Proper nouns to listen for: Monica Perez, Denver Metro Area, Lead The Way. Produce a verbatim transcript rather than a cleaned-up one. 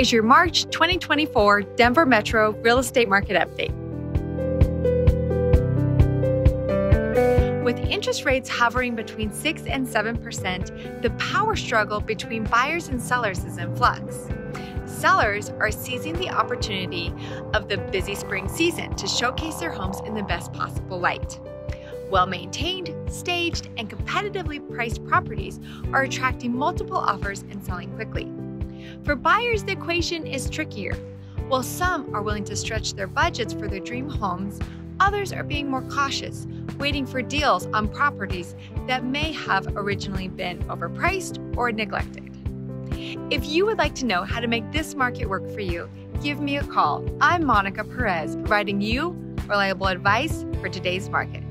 is your March twenty twenty-four Denver Metro Real Estate Market Update. With interest rates hovering between six and seven percent, the power struggle between buyers and sellers is in flux. Sellers are seizing the opportunity of the busy spring season to showcase their homes in the best possible light. Well-maintained, staged, and competitively priced properties are attracting multiple offers and selling quickly. For buyers, the equation is trickier. While some are willing to stretch their budgets for their dream homes, others are being more cautious, waiting for deals on properties that may have originally been overpriced or neglected. If you would like to know how to make this market work for you, give me a call. I'm Monica Perez, providing you reliable advice for today's market.